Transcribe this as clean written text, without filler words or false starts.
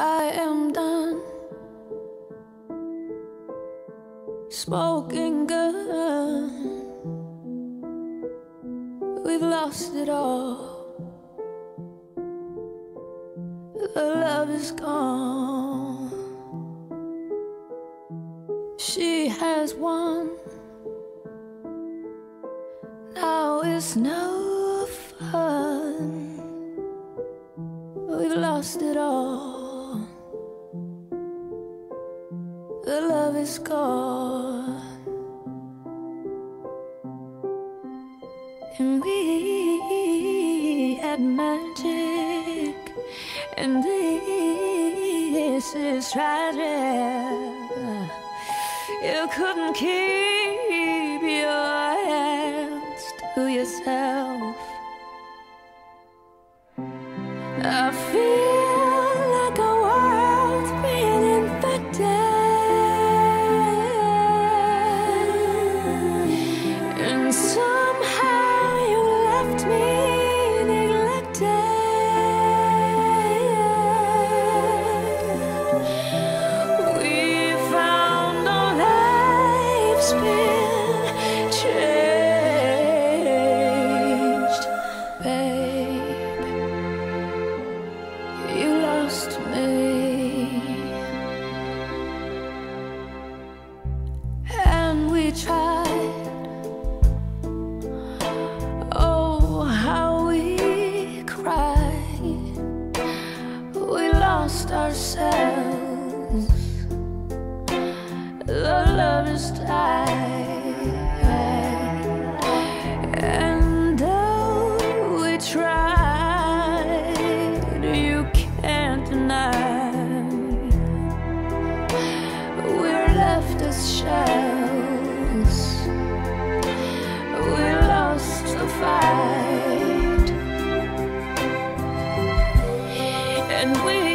I am done smoking gun. We've lost it all. The love is gone. She has won. Now it's no fun. We've lost it all. The love is gone. And we had magic, and this is tragic. You couldn't keep your hands to yourself. I feel like a world's been infected, and somehow you left me neglected. We found our life's been changed, babe. You lost me, and we tried. Oh, how we cried. We lost ourselves. The love is died, and though we tried, you can't deny we're left as shells. We lost the fight, and we